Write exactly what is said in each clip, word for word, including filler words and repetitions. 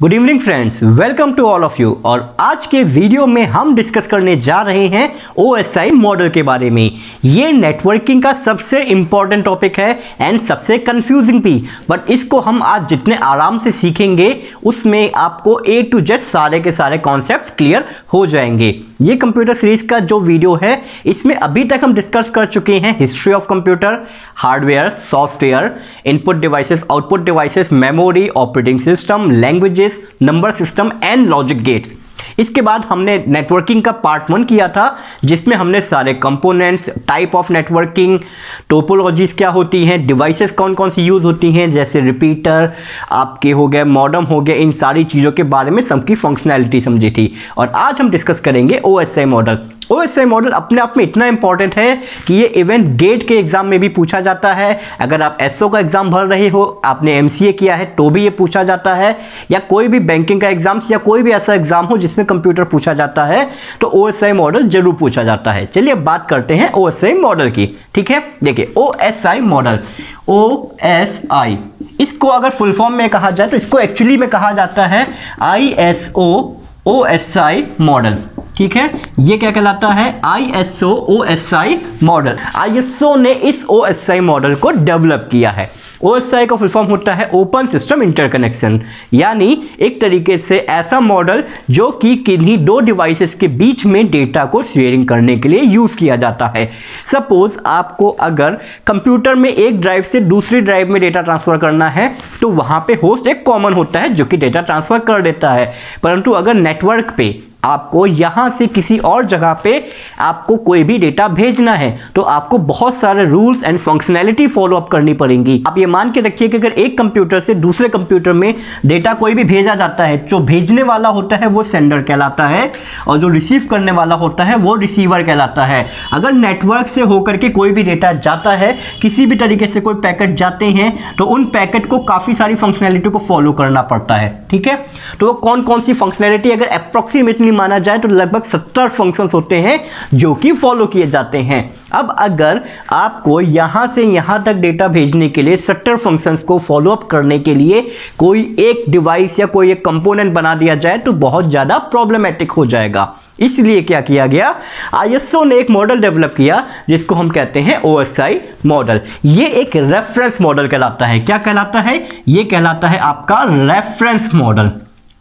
Good evening friends, welcome to all of you. और आज के वीडियो में हम डिस्कस करने जा रहे हैं ओ एस आई मॉडल के बारे में। ये नेटवर्किंग का सबसे इम्पॉर्टेंट टॉपिक है एंड सबसे कंफ्यूजिंग भी, बट इसको हम आज जितने आराम से सीखेंगे उसमें आपको ए टू जेड सारे के सारे कॉन्सेप्ट्स क्लियर हो जाएंगे। ये कंप्यूटर सीरीज का जो वीडियो है इसमें अभी तक हम डिस्कस कर चुके हैं history of computer, hardware, software, input devices, output devices, memory, operating system, languages, number system and logic gates. इसके बाद हमने नेटवर्किंग का पार्ट वन किया था जिसमें हमने सारे components, type of networking, topologies क्या होती हैं, डिवाइसेस कौन कौन सी यूज़ होती हैं, जैसे रिपीटर आपके हो गए, मॉडम हो गए, इन सारी चीज़ों के बारे में सबकी फंक्शनैलिटी समझी थी। और आज हम डिस्कस करेंगे O S I model. O S I model अपने आप में इतना इंपॉर्टेंट है कि ये इवेंट गेट के एग्जाम में भी पूछा जाता है। अगर आप एस ओ का एग्जाम भर रहे हो, आपने एम सी ए किया है तो भी ये पूछा जाता है, या कोई भी बैंकिंग का एग्जाम या कोई भी ऐसा एग्जाम हो जिसमें कंप्यूटर पूछा जाता है तो ओ एस आई मॉडल जरूर पूछा जाता है। चलिए बात करते हैं ओ एस आई मॉडल की, ठीक है। देखिए O S I model, O S I इसको अगर फुल फॉर्म में कहा जाए तो इसको एक्चुअली में कहा जाता है I S O O S I model, ठीक है। ये क्या कहलाता है? I S O O S I model. I S O ने इस ओ एस आई मॉडल को डेवलप किया है। ओ एस आई का फुल फॉर्म होता है ओपन सिस्टम इंटरकनेक्शन, यानी एक तरीके से ऐसा मॉडल जो कि किन्हीं दो डिवाइसेस के बीच में डेटा को शेयरिंग करने के लिए यूज़ किया जाता है। सपोज आपको अगर कंप्यूटर में एक ड्राइव से दूसरी ड्राइव में डेटा ट्रांसफ़र करना है तो वहाँ पे होस्ट एक कॉमन होता है जो कि डेटा ट्रांसफ़र कर देता है, परंतु अगर नेटवर्क पे आपको यहाँ से किसी और जगह पे आपको कोई भी डेटा भेजना है तो आपको बहुत सारे rules and functionality follow up करनी पड़ेंगी। आप ये मान के रखिए कि अगर एक कंप्यूटर से दूसरे कंप्यूटर में डेटा कोई भी भेजा जाता है, जो भेजने वाला होता है वो सेंडर कहलाता है और जो रिसीव करने वाला होता है वो रिसीवर कहलाता है। अगर नेटवर्क से होकर के कोई भी डेटा जाता है, किसी भी तरीके से कोई पैकेट जाते हैं, तो उन पैकेट को काफ़ी सारी फंक्शनैलिटी को फॉलो करना पड़ता है, ठीक है। तो कौन कौन सी फंक्शनैलिटी, अगर अप्रोक्सीमेटली माना जाए तो लगभग सत्तर फंक्शंस होते हैं जो कि फॉलो किए जाते हैं। अब अगर आपको यहाँ से यहाँ तक डेटा भेजने के लिए सत्तर फंक्शंस को फॉलोअप करने के लिए कोई एक डिवाइस या कोई एक कंपोनेंट बना दिया जाए तो बहुत ज़्यादा प्रॉब्लमेटिक हो जाएगा। इसलिए क्या किया गया, आई एस ओ ने एक मॉडल डेवलप किया जिसको हम कहते हैं ओ एस आई मॉडल। ये एक रेफरेंस मॉडल कहलाता है। क्या कहलाता है? ये कहलाता है आपका रेफरेंस मॉडल,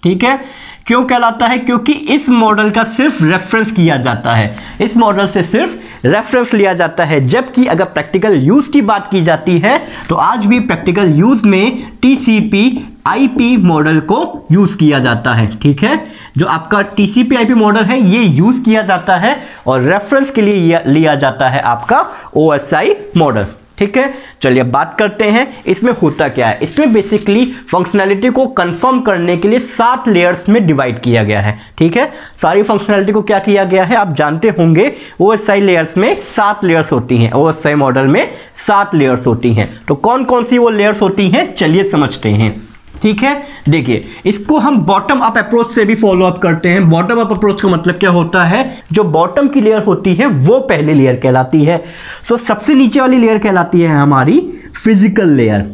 ठीक है। क्यों कहलाता है? क्योंकि इस मॉडल का सिर्फ रेफरेंस किया जाता है, इस मॉडल से सिर्फ रेफरेंस लिया जाता है। जबकि अगर प्रैक्टिकल यूज़ की बात की जाती है तो आज भी प्रैक्टिकल यूज़ में T C P I P model को यूज़ किया जाता है, ठीक है। जो आपका T C P I P model है ये यूज़ किया जाता है और रेफरेंस के लिए लिया जाता है आपका ओ एस आई मॉडल, ठीक है। चलिए बात करते हैं इसमें होता क्या है। इसमें बेसिकली फंक्शनैलिटी को कंफर्म करने के लिए सात लेयर्स में डिवाइड किया गया है, ठीक है। सारी फंक्शनैलिटी को क्या किया गया है, आप जानते होंगे ओ एस आई लेयर्स में सात लेयर्स होती हैं, ओ एस आई मॉडल में सात लेयर्स होती हैं। तो कौन कौन सी वो लेयर्स होती हैं चलिए समझते हैं, ठीक है। देखिए इसको हम बॉटम अप अप्रोच से भी फॉलो अप करते हैं। बॉटम अप अप्रोच का मतलब क्या होता है, जो बॉटम की लेयर होती है वो पहली लेयर कहलाती है। सो सबसे नीचे वाली लेयर कहलाती है हमारी फिजिकल लेयर,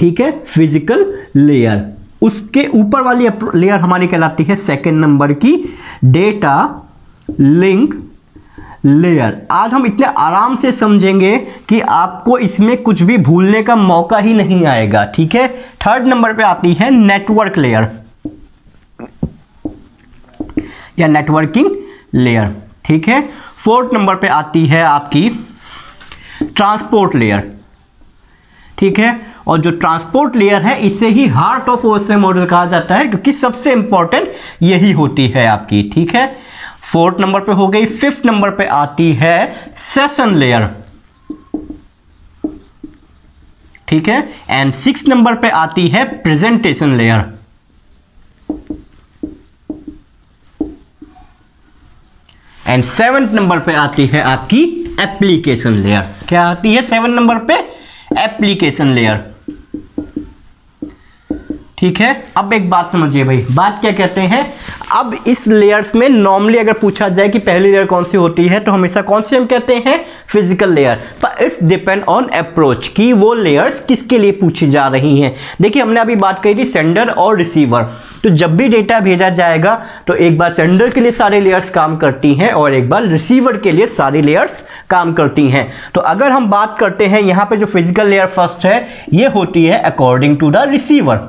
ठीक है, फिजिकल लेयर। उसके ऊपर वाली लेयर हमारी कहलाती है सेकेंड नंबर की डेटा लिंक लेयर। आज हम इतने आराम से समझेंगे कि आपको इसमें कुछ भी भूलने का मौका ही नहीं आएगा, ठीक है। थर्ड नंबर पे आती है नेटवर्क लेयर या नेटवर्किंग लेयर, ठीक है। फोर्थ नंबर पे आती है आपकी ट्रांसपोर्ट लेयर, ठीक है। और जो ट्रांसपोर्ट लेयर है इसे ही heart of O S I model कहा जाता है क्योंकि सबसे इंपॉर्टेंट यही होती है आपकी, ठीक है। फोर्थ नंबर पे हो गई। फिफ्थ नंबर पे आती है सेशन लेयर, ठीक है। एंड सिक्स्थ नंबर पे आती है presentation layer, and seventh number पे आती है आपकी एप्लीकेशन लेयर। क्या आती है सेवन नंबर पे? एप्लीकेशन लेयर, ठीक है। अब एक बात समझिए भाई, बात क्या कहते हैं, अब इस लेयर्स में नॉर्मली अगर पूछा जाए कि पहली लेयर कौन सी होती है तो हमेशा कौन सी हम कहते हैं, फिजिकल लेयर। पर इट्स डिपेंड ऑन अप्रोच कि वो लेयर्स किसके लिए पूछी जा रही हैं। देखिए हमने अभी बात करी थी सेंडर और रिसीवर, तो जब भी डेटा भेजा जाएगा तो एक बार सेंडर के लिए सारे लेयर्स काम करती हैं और एक बार रिसीवर के लिए सारी लेयर्स काम करती हैं। तो अगर हम बात करते हैं यहाँ पे जो फिजिकल लेयर फर्स्ट है ये होती है अकॉर्डिंग टू द रिसीवर,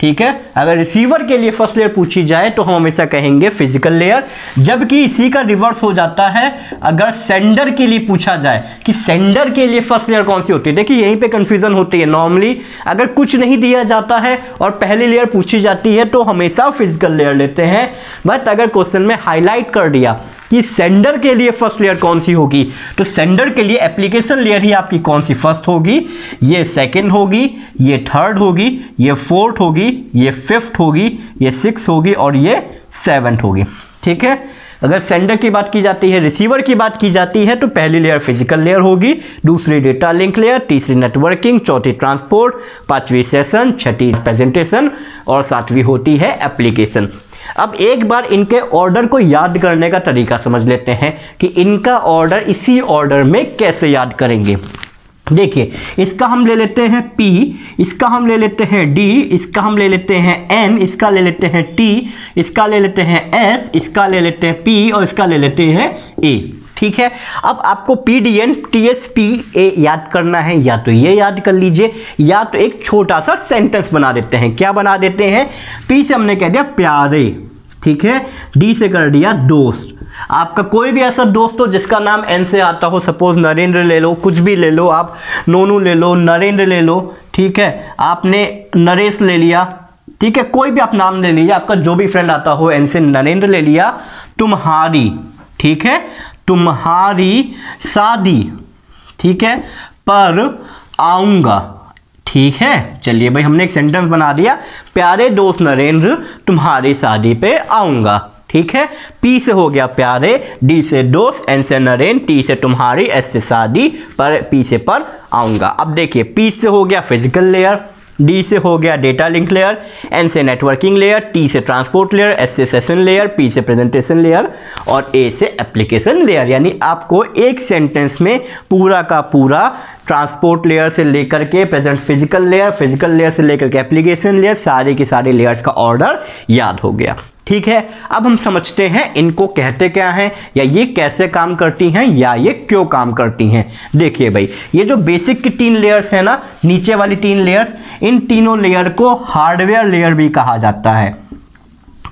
ठीक है। अगर रिसीवर के लिए फर्स्ट लेयर पूछी जाए तो हम हमेशा कहेंगे फिजिकल लेयर, जबकि इसी का रिवर्स हो जाता है अगर सेंडर के लिए पूछा जाए कि सेंडर के लिए फर्स्ट लेयर कौन सी होती है। देखिए यहीं पे कंफ्यूजन होती है, नॉर्मली अगर कुछ नहीं दिया जाता है और पहली लेयर पूछी जाती है तो हमेशा फिजिकल लेयर लेते हैं, बट अगर क्वेश्चन में हाईलाइट कर दिया कि सेंडर के लिए फर्स्ट लेयर कौन सी होगी तो सेंडर के लिए एप्लीकेशन लेयर ही आपकी कौन सी फर्स्ट होगी, ये सेकेंड होगी, ये थर्ड होगी, ये फोर्थ होगी, ये फिफ्थ होगी, ये सिक्स होगी और ये सेवेंथ होगी, ठीक है। अगर सेंडर की बात की जाती है, रिसीवर की बात की जाती है तो पहली लेयर फिजिकल लेयर होगी, दूसरी डेटा लिंक लेयर, तीसरी नेटवर्किंग, चौथी ट्रांसपोर्ट, पांचवी सेशन, छठी प्रेजेंटेशन और सातवीं होती है एप्लीकेशन। अब एक बार इनके ऑर्डर को याद करने का तरीका समझ लेते हैं कि इनका ऑर्डर इसी ऑर्डर में कैसे याद करेंगे। देखिए इसका हम ले लेते हैं P, इसका हम ले लेते हैं D, इसका हम ले लेते हैं N, इसका ले लेते हैं T, इसका ले लेते हैं S, इसका ले लेते हैं P और इसका ले लेते हैं A, ठीक है। अब आपको P D N T S P A याद करना है, या तो ये याद कर लीजिए या तो एक छोटा सा सेंटेंस बना देते हैं। क्या बना देते हैं, पी से हमने कह दिया प्यारे, ठीक है, डी से कर दिया दोस्त, आपका कोई भी ऐसा दोस्त हो जिसका नाम एन से आता हो, सपोज नरेंद्र ले लो, कुछ भी ले लो आप, नोनू ले लो, नरेंद्र ले लो, ठीक है, आपने नरेश ले लिया, ठीक है, कोई भी आप नाम ले लीजिए, आपका जो भी फ्रेंड आता हो एन से नरेंद्र ले लिया, तुम्हारी, ठीक है, तुम्हारी शादी, ठीक है, पर आऊँगा, ठीक है। चलिए भाई हमने एक सेंटेंस बना दिया, प्यारे दोस्त नरेंद्र तुम्हारी शादी पे आऊँगा, ठीक है। पी से हो गया प्यारे, डी से दोस्त, एन से नरेंद्र, टी से तुम्हारी, एस से शादी, पर पी से पर आऊँगा। अब देखिए पी से हो गया फिजिकल लेयर, डी से हो गया डेटा लिंक लेयर, एन से नेटवर्किंग लेयर, टी से ट्रांसपोर्ट लेयर, एस से सेशन लेयर, पी से प्रेजेंटेशन लेयर और ए से एप्लीकेशन लेयर। यानी आपको एक सेंटेंस में पूरा का पूरा ट्रांसपोर्ट लेयर से लेकर के present physical layer, physical layer से लेकर के एप्लीकेशन लेयर, सारे के सारे लेयर्स का ऑर्डर याद हो गया, ठीक है। अब हम समझते हैं इनको कहते क्या हैं, या ये कैसे काम करती हैं, या ये क्यों काम करती हैं। देखिए भाई ये जो बेसिक की तीन लेयर्स हैं ना, नीचे वाली तीन लेयर्स, इन तीनों लेयर को हार्डवेयर लेयर भी कहा जाता है।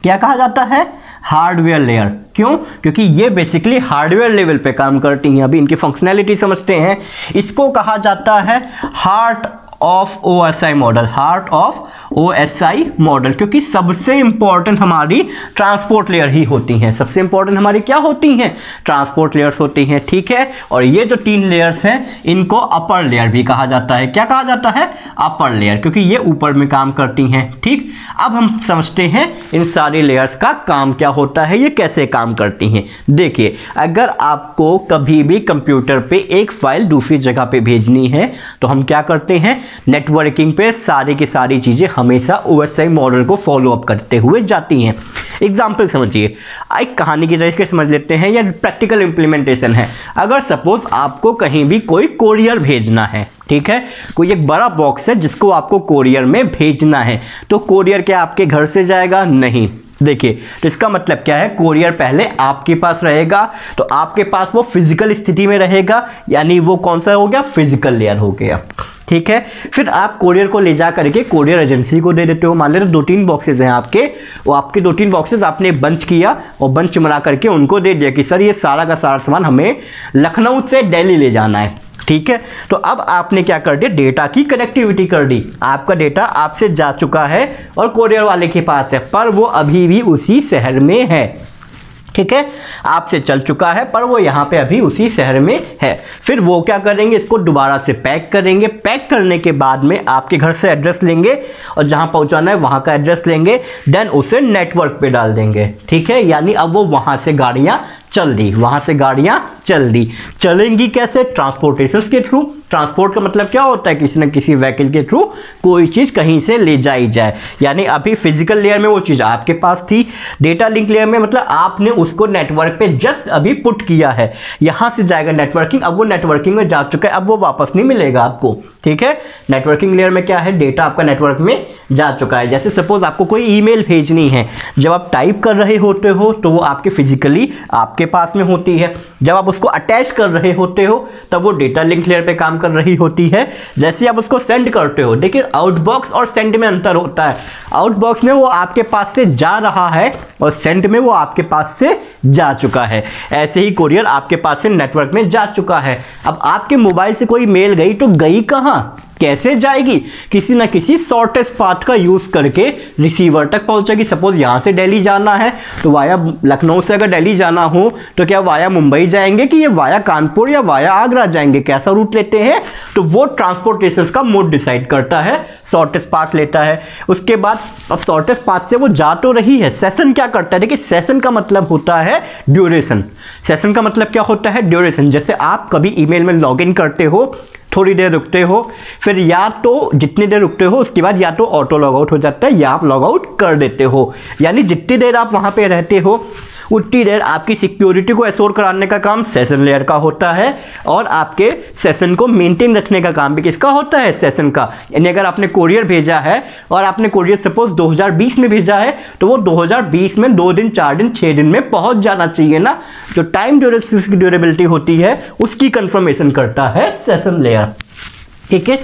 क्या कहा जाता है, हार्डवेयर लेयर। क्यों, क्योंकि ये बेसिकली हार्डवेयर लेवल पे काम करती हैं। अभी इनकी फंक्शनैलिटी समझते हैं। इसको कहा जाता है heart of O S I model, heart of O S I model, क्योंकि सबसे इंपॉर्टेंट हमारी ट्रांसपोर्ट लेयर ही होती हैं। सबसे इंपॉर्टेंट हमारी क्या होती हैं, ट्रांसपोर्ट लेयर्स होती हैं, ठीक है। और ये जो तीन लेयर्स हैं इनको अपर लेयर भी कहा जाता है। क्या कहा जाता है, अपर लेयर, क्योंकि ये ऊपर में काम करती हैं, ठीक। अब हम समझते हैं इन सारी लेयर्स का काम क्या होता है, ये कैसे काम करती हैं। देखिए अगर आपको कभी भी कंप्यूटर पर एक फाइल दूसरी जगह पर भेजनी है तो हम क्या करते हैं, नेटवर्किंग पे सारी की सारी चीजें हमेशा ओ एस आई मॉडल को फॉलो अप करते हुए जाती हैं। एग्जाम्पल समझिए, एक कहानी की तरह समझ लेते हैं या प्रैक्टिकल इंप्लीमेंटेशन है। अगर सपोज आपको कहीं भी कोई कोरियर भेजना है, ठीक है, कोई एक बड़ा बॉक्स है जिसको आपको कोरियर में भेजना है, तो कोरियर क्या आपके घर से जाएगा, नहीं। देखिए तो इसका मतलब क्या है, कोरियर पहले आपके पास रहेगा, तो आपके पास वो फिजिकल स्थिति में रहेगा, यानी वो कौन सा हो गया, फिजिकल लेयर हो गया, ठीक है। फिर आप कोरियर को ले जा करके कोरियर एजेंसी को दे देते हो। मान लेते तो दो तीन बॉक्सेस हैं आपके, वो आपके दो तीन बॉक्सेस आपने बंच किया और बंच बना करके उनको दे दिया कि सर ये सारा का सारा सामान हमें लखनऊ से दिल्ली ले जाना है, ठीक है। तो अब आपने क्या कर दिया, डेटा की कनेक्टिविटी कर दी, आपका डेटा आपसे जा चुका है और कोरियर वाले के पास है, पर वो अभी भी उसी शहर में है, ठीक है, आपसे चल चुका है पर वो यहाँ पे अभी उसी शहर में है। फिर वो क्या करेंगे, इसको दोबारा से पैक करेंगे, पैक करने के बाद में आपके घर से एड्रेस लेंगे और जहाँ पहुँचाना है वहाँ का एड्रेस लेंगे, देन उसे नेटवर्क पे डाल देंगे, ठीक है। यानी अब वो वहाँ से गाड़ियाँ चल दी, वहाँ से गाड़ियाँ चल दी। चलेंगी कैसे? ट्रांसपोर्टेशंस के थ्रू। ट्रांसपोर्ट का मतलब क्या होता है? किसी न किसी व्हीकल के थ्रू कोई चीज़ कहीं से ले जाई जाए। यानी अभी फिजिकल लेयर में वो चीज़ आपके पास थी, डेटा लिंक लेयर में मतलब आपने उसको नेटवर्क पे जस्ट अभी पुट किया है, यहाँ से जाएगा नेटवर्किंग। अब वो नेटवर्किंग में जा चुका है, अब वो वापस नहीं मिलेगा आपको। ठीक है, नेटवर्किंग लेयर में क्या है, डेटा आपका नेटवर्क में जा चुका है। जैसे सपोज आपको कोई ईमेल भेजनी है, जब आप टाइप कर रहे होते हो तो वो आपके फिजिकली आपके पास में होती है, जब आप उसको अटैच कर रहे होते हो तब वो डेटा लिंक लेयर पे काम कर रही होती है। जैसे आप उसको सेंड करते हो, देखिए आउटबॉक्स और सेंड में अंतर होता है। आउटबॉक्स में वो आपके पास से जा रहा है और सेंड में वो आपके पास से जा चुका है। ऐसे ही कोरियर आपके पास से नेटवर्क में जा चुका है। अब आपके मोबाइल से कोई मेल गई तो गई कहाँ, कैसे जाएगी? किसी ना किसी शॉर्टेस्ट पाथ का यूज़ करके रिसीवर तक पहुंचेगी। सपोज यहाँ से दिल्ली जाना है तो वाया लखनऊ से अगर दिल्ली जाना हो तो क्या वाया मुंबई जाएंगे कि ये वाया कानपुर या वाया आगरा जाएंगे, कैसा रूट लेते हैं? तो वो ट्रांसपोर्टेशन का मोड डिसाइड करता है, शॉर्टेस्ट पाथ लेता है। उसके बाद अब शॉर्टेस्ट पाथ से वो जा तो रही है, सेशन क्या करता है? देखिए सेशन का मतलब होता है ड्यूरेशन। सेशन का मतलब क्या होता है? ड्यूरेशन। जैसे आप कभी ईमेल में लॉगिन करते हो, थोड़ी देर रुकते हो, फिर या तो जितनी देर रुकते हो उसके बाद या तो ऑटो लॉग आउट हो जाता है या आप लॉग आउट कर देते हो। यानी जितनी देर आप वहाँ पे रहते हो उतनी देर आपकी सिक्योरिटी को एश्योर कराने का काम सेशन लेयर का होता है, और आपके सेशन को मेंटेन रखने का काम भी किसका होता है? सेशन का। यानी अगर आपने कोरियर भेजा है और आपने कोरियर सपोज दो हज़ार बीस में भेजा है तो वो दो हज़ार बीस में दो दिन चार दिन छः दिन में पहुंच जाना चाहिए ना। जो टाइम ड्यूरेशन की ड्यूरेबिलिटी होती है उसकी कंफर्मेशन करता है सेशन लेयर। ठीक है,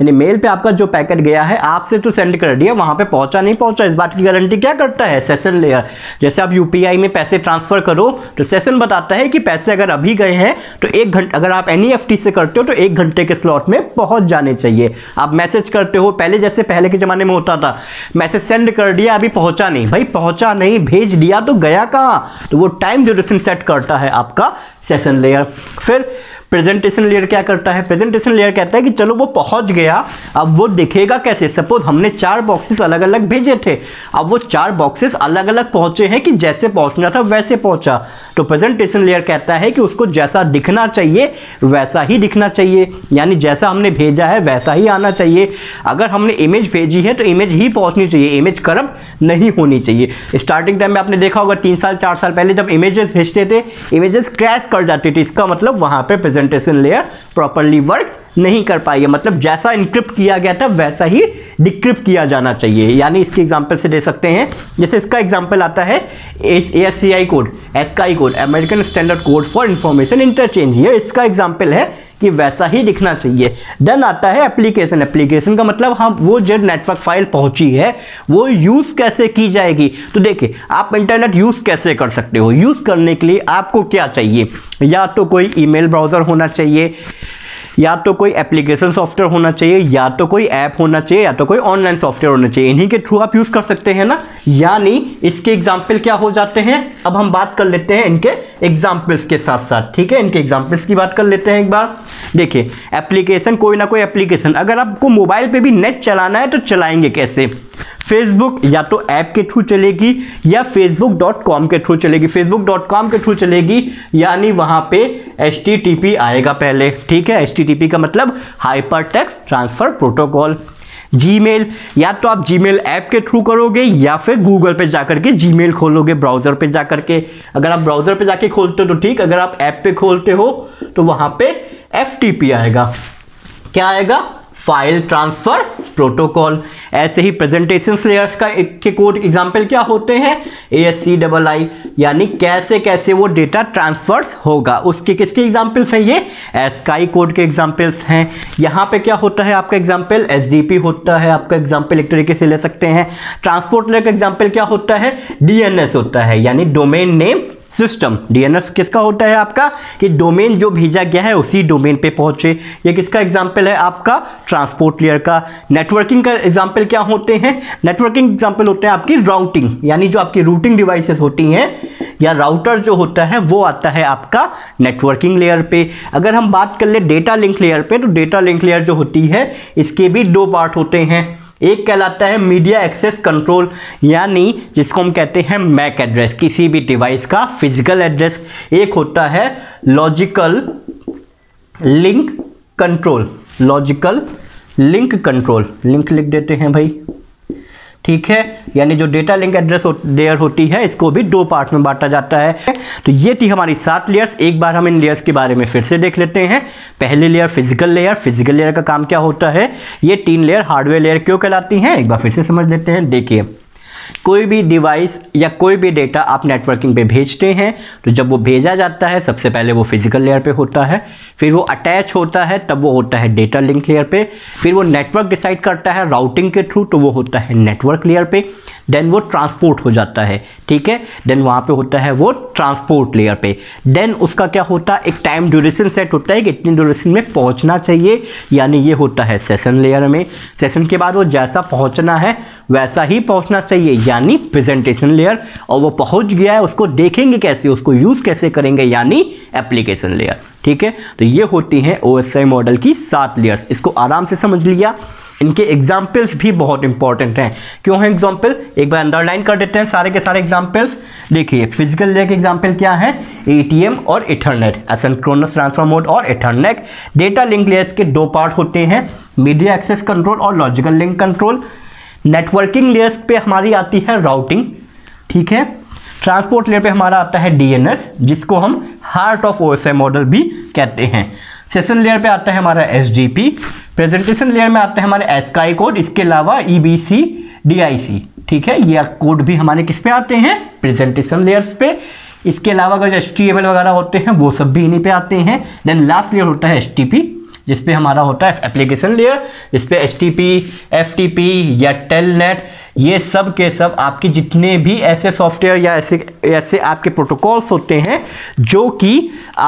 यानी मेल पे आपका जो पैकेट गया है, आपसे तो सेंड कर दिया, वहाँ पे पहुँचा नहीं पहुँचा इस बात की गारंटी क्या करता है? Session layer. जैसे आप यूपीआई में पैसे ट्रांसफ़र करो तो सेशन बताता है कि पैसे अगर अभी गए हैं तो एक घंटे, अगर आप एनईएफटी से करते हो तो एक घंटे के स्लॉट में पहुँच जाने चाहिए। आप मैसेज करते हो, पहले जैसे पहले के ज़माने में होता था, मैसेज सेंड कर दिया, अभी पहुँचा नहीं, भाई पहुँचा नहीं, भेज दिया तो गया कहाँ? तो वो टाइम ड्यूरेशन सेट करता है आपका सेशन लेयर। फिर प्रेजेंटेशन लेयर क्या करता है? प्रेजेंटेशन लेयर कहता है कि चलो वो पहुंच गया, अब वो दिखेगा कैसे? सपोज हमने चार बॉक्सेस अलग अलग भेजे थे, अब वो चार बॉक्सेस अलग अलग पहुंचे हैं कि जैसे पहुंचना था वैसे पहुंचा। तो प्रेजेंटेशन लेयर कहता है कि उसको जैसा दिखना चाहिए वैसा ही दिखना चाहिए, यानी जैसा हमने भेजा है वैसा ही आना चाहिए। अगर हमने इमेज भेजी है तो इमेज ही पहुँचनी चाहिए, इमेज करप्ट नहीं होनी चाहिए। स्टार्टिंग टाइम में आपने देखा होगा, तीन साल चार साल पहले जब इमेजेस भेजते थे, इमेजेस क्रैश कर जाती थी। इसका मतलब वहाँ पे प्रेजेंटेशन लेयर प्रॉपर्ली वर्क नहीं कर पाई है। मतलब जैसा इनक्रिप्ट किया गया था वैसा ही डिक्रिप्ट किया जाना चाहिए। यानी इसकी एग्जांपल से दे सकते हैं, जैसे इसका एग्जांपल आता है ASCII code, ASCII code, American standard code for information interchange, ये इसका एग्जांपल है कि वैसा ही दिखना चाहिए। देन आता है एप्लीकेशन। एप्लीकेशन का मतलब हम वो जो नेटवर्क फाइल पहुंची है वो यूज़ कैसे की जाएगी? तो देखिए आप इंटरनेट यूज़ कैसे कर सकते हो, यूज़ करने के लिए आपको क्या चाहिए? या तो कोई ईमेल ब्राउज़र होना चाहिए, या तो कोई एप्लीकेशन सॉफ्टवेयर होना चाहिए, या तो कोई ऐप होना चाहिए, या तो कोई ऑनलाइन सॉफ्टवेयर होना चाहिए। इन्हीं के थ्रू आप यूज़ कर सकते हैं ना। यानी इसके एग्जाम्पल क्या हो जाते हैं? अब हम बात कर लेते हैं इनके एग्जाम्पल्स के साथ साथ। ठीक है, इनके एग्जाम्पल्स की बात कर लेते हैं एक बार। देखिए एप्लीकेशन, कोई ना कोई एप्लीकेशन, अगर आपको मोबाइल पर भी नेट चलाना है तो चलाएँगे कैसे? फेसबुक या तो ऐप के थ्रू चलेगी या फेसबुक डॉट कॉम के थ्रू चलेगी, फेसबुक डॉट कॉम के थ्रू चलेगी। यानी वहाँ पे एच टी टी पी आएगा पहले। ठीक है, एच टी टी पी का मतलब hyper text transfer protocol. Gmail, या तो आप जीमेल ऐप के थ्रू करोगे या फिर गूगल पे जाकर के जीमेल खोलोगे, ब्राउज़र पे जाकर के। अगर आप ब्राउज़र पे जाके खोलते हो तो ठीक, अगर आप ऐप पे खोलते हो तो वहाँ पे एफ टी पी आएगा। क्या आएगा? File transfer protocol. ऐसे ही प्रेजेंटेशन लेयर्स का एक के कोड एग्जाम्पल क्या होते हैं? ए एस सी डबल आई, यानी कैसे कैसे वो डेटा ट्रांसफर्स होगा, उसके किसके एग्जाम्पल्स हैं? ये एस्काई कोड के एग्जाम्पल्स हैं। यहाँ पे क्या होता है आपका एग्जाम्पल? एस डी पी होता है आपका एग्जाम्पल, एक तरीके से ले सकते हैं। ट्रांसपोर्ट लेयर का एग्जाम्पल क्या होता है? डी एन एस होता है, यानी डोमेन नेम सिस्टम। डीएनएस किसका होता है आपका? कि डोमेन जो भेजा गया है उसी डोमेन पे पहुंचे। ये किसका एग्जाम्पल है आपका? ट्रांसपोर्ट लेयर का। नेटवर्किंग का एग्जाम्पल क्या होते हैं? नेटवर्किंग एग्जाम्पल होते हैं आपकी राउटिंग, यानी जो आपकी रूटिंग डिवाइसेस होती हैं या राउटर जो होता है वो आता है आपका नेटवर्किंग लेयर पे। अगर हम बात कर ले डेटा लिंक लेयर पे, तो डेटा लिंक लेयर जो होती है इसके भी दो पार्ट होते हैं, एक कहलाता है मीडिया एक्सेस कंट्रोल, यानी जिसको हम कहते हैं मैक एड्रेस, किसी भी डिवाइस का फिजिकल एड्रेस। एक होता है logical link control, logical link control, link लिख देते हैं भाई, ठीक है, यानी जो डेटा लिंक एड्रेस लेयर होती है इसको भी दो पार्ट में बांटा जाता है। तो ये थी हमारी सात लेयर्स। एक बार हम इन लेयर्स के बारे में फिर से देख लेते हैं। पहली layer physical layer, physical layer का काम क्या होता है, ये तीन लेयर हार्डवेयर लेयर क्यों कहलाती हैं, एक बार फिर से समझ लेते हैं। देखिए, कोई भी डिवाइस या कोई भी डेटा आप नेटवर्किंग पे भेजते हैं तो जब वो भेजा जाता है सबसे पहले वो फिजिकल लेयर पे होता है, फिर वो अटैच होता है तब वो होता है डेटा लिंक लेयर पे, फिर वो नेटवर्क डिसाइड करता है राउटिंग के थ्रू तो वो होता है नेटवर्क लेयर पे, देन वो ट्रांसपोर्ट हो जाता है, ठीक है, देन वहाँ पे होता है वो ट्रांसपोर्ट लेयर पे। देन उसका क्या होता है, एक टाइम ड्यूरेशन सेट होता है कि इतनी ड्यूरेशन में पहुँचना चाहिए, यानी ये होता है सेशन लेयर में। सेशन के बाद वो जैसा पहुँचना है वैसा ही पहुँचना चाहिए, यानी प्रेजेंटेशन लेयर। और वो पहुँच गया है उसको देखेंगे कैसे, उसको यूज़ कैसे करेंगे, यानी एप्लीकेशन लेयर, ठीक है। तो ये होती हैं ओ एस आई मॉडल की सात लेयर्स। इसको आराम से समझ लिया। इनके एग्जाम्पल्स भी बहुत इंपॉर्टेंट हैं। क्यों हैं एग्जाम्पल, एक बार अंडरलाइन कर देते हैं सारे के सारे एग्जाम्पल्स। देखिए, फिजिकल लेयर के एग्जाम्पल क्या है, ए टी एम और इथरनेट, एसिंक्रोनस ट्रांसफर मोड और इथरनेट। डेटा लिंक लेयर्स के दो पार्ट होते हैं, मीडिया एक्सेस कंट्रोल और logical link control. Networking layers पे हमारी आती है राउटिंग, ठीक है। ट्रांसपोर्ट लेयर पे हमारा आता है डी एन एस, जिसको हम heart of O S I model भी कहते हैं। सेशन लेयर पे आता है हमारा S D P. Presentation layer में आते हैं हमारे एस्काई कोड, इसके अलावा E B C D I सी, ठीक है, ये कोड भी हमारे किस पे आते हैं, प्रेजेंटेशन लेयर्स पे। इसके अलावा जो एच टी एम एल वगैरह होते हैं वो सब भी इन्हीं पे आते हैं। देन लास्ट लेयर होता है एच टी पी, जिसपे हमारा होता है एप्लीकेशन लेयर, जिसपे H T P, F T P या टेलनेट, ये सब के सब आपके जितने भी ऐसे सॉफ्टवेयर या ऐसे ऐसे आपके प्रोटोकॉल्स होते हैं जो कि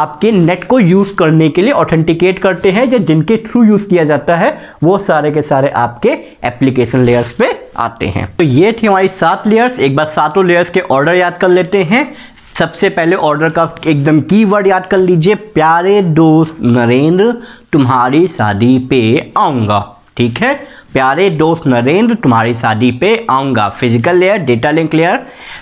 आपके नेट को यूज़ करने के लिए ऑथेंटिकेट करते हैं या जिनके थ्रू यूज़ किया जाता है, वो सारे के सारे आपके एप्लीकेशन लेयर्स पे आते हैं। तो ये थी हमारी सात लेयर्स। एक बार सातों लेयर्स के ऑर्डर याद कर लेते हैं। सबसे पहले ऑर्डर का एकदम कीवर्ड याद कर लीजिए, प्यारे दोस्त नरेंद्र तुम्हारी शादी पे आऊँगा, ठीक है, प्यारे दोस्त नरेंद्र तुम्हारी शादी पे आऊँगा। Physical layer, data link layer,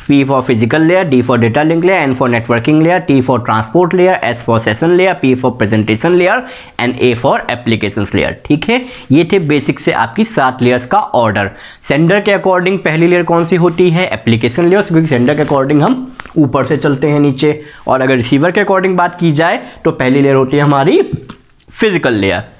P for physical layer, D for data link layer, N for networking layer, T for transport layer, S for session layer, P for presentation layer and A for application layer, ठीक है। ये थे basic से आपकी सात layers का order. Sender के according पहली लेयर कौन सी होती है, एप्लीकेशन लेयर, क्योंकि सेंडर के अकॉर्डिंग हम ऊपर से चलते हैं नीचे। और अगर रिसीवर के अकॉर्डिंग बात की जाए तो पहली लेयर होती है हमारी फिजिकल लेयर।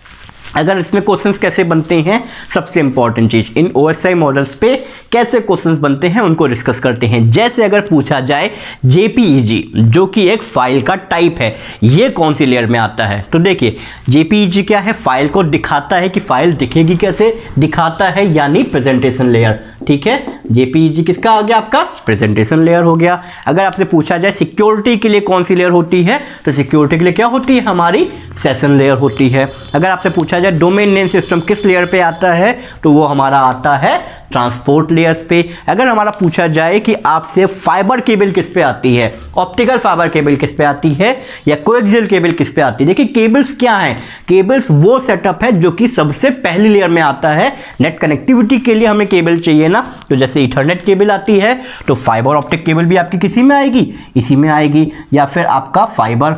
अगर इसमें क्वेश्चंस कैसे बनते हैं, सबसे इंपॉर्टेंट चीज़, इन ओ एस आई मॉडल्स पे कैसे क्वेश्चंस बनते हैं उनको डिस्कस करते हैं। जैसे अगर पूछा जाए जे पी ई जी, जो कि एक फाइल का टाइप है, ये कौन सी लेयर में आता है, तो देखिए जे पी ई जी क्या है, फाइल को दिखाता है कि फाइल दिखेगी कैसे, दिखाता है यानी प्रेजेंटेशन लेयर, ठीक है। जे पी ई जी किसका आ गया, आपका प्रेजेंटेशन लेयर हो गया। अगर आपसे पूछा जाए सिक्योरिटी के लिए कौन सी लेयर होती है, तो सिक्योरिटी के लिए क्या होती है, हमारी सेशन लेयर होती है। अगर आपसे पूछा जाए डोमेन नेम सिस्टम किस लेयर पे आता है, तो वो हमारा आता है ट्रांसपोर्ट लेयर्स पे। अगर हमारा पूछा जाए कि आपसे फाइबर केबल किस पे आती है, ऑप्टिकल फाइबर केबल किस पे आती है या कोएक्सियल केबल किस पे आती है, देखिए केबल्स क्या हैं, केबल्स वो सेटअप है जो कि सबसे पहली लेयर में आता है। नेट कनेक्टिविटी के लिए हमें केबल चाहिए ना, तो जैसे इथरनेट केबल आती है तो फाइबर ऑप्टिक केबल भी आपकी किसी में आएगी, इसी में आएगी, या फिर आपका फाइबर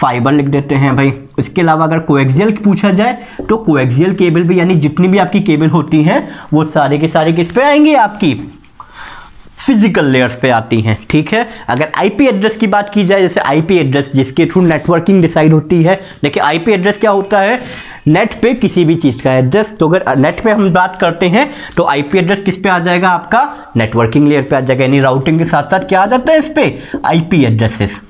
फाइबर लिख देते हैं भाई। इसके अलावा अगर कोएक्सियल पूछा जाए तो कोएक्सियल केबल भी, यानी जितनी भी आपकी केबल होती हैं वो सारे के सारे किस पे आएंगे, आपकी फिजिकल लेयर्स पे आती हैं, ठीक है। अगर आईपी एड्रेस की बात की जाए, जैसे आईपी एड्रेस जिसके थ्रू नेटवर्किंग डिसाइड होती है, देखिए आईपी एड्रेस क्या होता है, नेट पे किसी भी चीज़ का एड्रेस। तो अगर नेट पे हम बात करते हैं तो आईपी एड्रेस किस पे आ जाएगा, आपका नेटवर्किंग लेयर पे आ जाएगा, यानी राउटिंग के साथ साथ क्या आ जाता है इस पे, आईपी एड्रेसेस,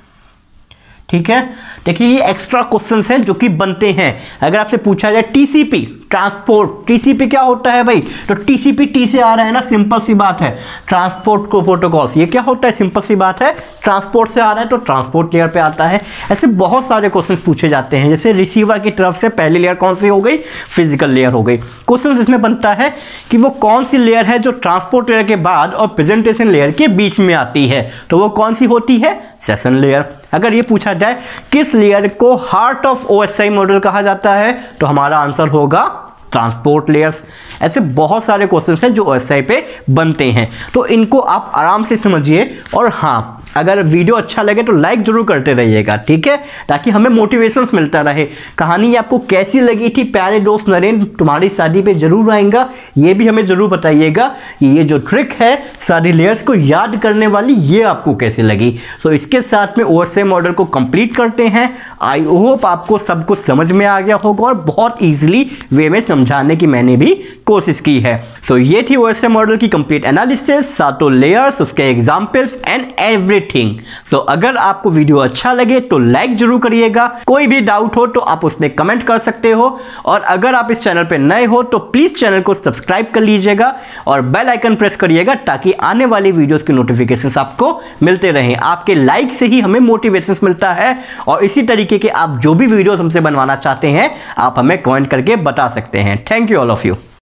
ठीक है। देखिए ये एक्स्ट्रा क्वेश्चंस हैं जो कि बनते हैं। अगर आपसे पूछा जाए T C P transport, T C P क्या होता है भाई, तो टी सी पी टी से आ रहा है ना, सिंपल सी बात है, ट्रांसपोर्ट को प्रोटोकॉल्स, ये क्या होता है, सिंपल सी बात है, ट्रांसपोर्ट से आ रहा है तो ट्रांसपोर्ट लेयर पे आता है। ऐसे बहुत सारे क्वेश्चंस पूछे जाते हैं। जैसे रिसीवर की तरफ से पहली लेयर कौन सी हो गई, फिजिकल लेयर हो गई। क्वेश्चन इसमें बनता है कि वो कौन सी लेयर है जो ट्रांसपोर्ट लेयर के बाद और प्रेजेंटेशन लेयर के बीच में आती है, तो वो कौन सी होती है, सेशन लेयर। अगर ये पूछा जाए किस लेयर को heart of O S I model कहा जाता है, तो हमारा आंसर होगा ट्रांसपोर्ट लेयर्स, ऐसे बहुत सारे क्वेश्चंस हैं जो एसआई पे बनते हैं, तो इनको आप आराम से समझिए। और हाँ, अगर वीडियो अच्छा लगे तो लाइक ज़रूर करते रहिएगा, ठीक है, ताकि हमें मोटिवेशंस मिलता रहे। कहानी आपको कैसी लगी थी? प्यारे दोस्त नरेंद्र तुम्हारी शादी पे ज़रूर आएगा, ये भी हमें ज़रूर बताइएगा कि ये जो ट्रिक है सारी लेयर्स को याद करने वाली, ये आपको कैसी लगी। सो so, इसके साथ में ओएसआई मॉडल को कंप्लीट करते हैं। आई होप आपको सब कुछ समझ में आ गया होगा और बहुत ईजिली वे में समझाने की मैंने भी कोशिश की है। सो so, ये थी ओएसआई मॉडल की कंप्लीट एनालिसिस, सातों लेयर्स, उसके examples and everything. So अगर आपको वीडियो अच्छा लगे तो लाइक जरूर करिएगा, कोई भी डाउट हो तो आप उसमें कमेंट कर सकते हो, और अगर आप इस चैनल पर नए हो तो प्लीज चैनल को सब्सक्राइब कर लीजिएगा और बेल आइकन प्रेस करिएगा ताकि आने वाली वीडियोस के नोटिफिकेशंस आपको मिलते रहें। आपके लाइक से ही हमें मोटिवेशंस मिलता है, और इसी तरीके के आप जो भी वीडियोस हमसे बनवाना चाहते हैं आप हमें कमेंट करके बता सकते हैं। Thank you all of you.